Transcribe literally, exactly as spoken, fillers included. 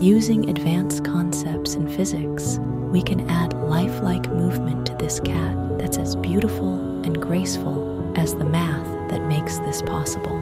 Using advanced concepts in physics, we can add lifelike movement to this cat that's as beautiful and graceful as the math that makes this possible.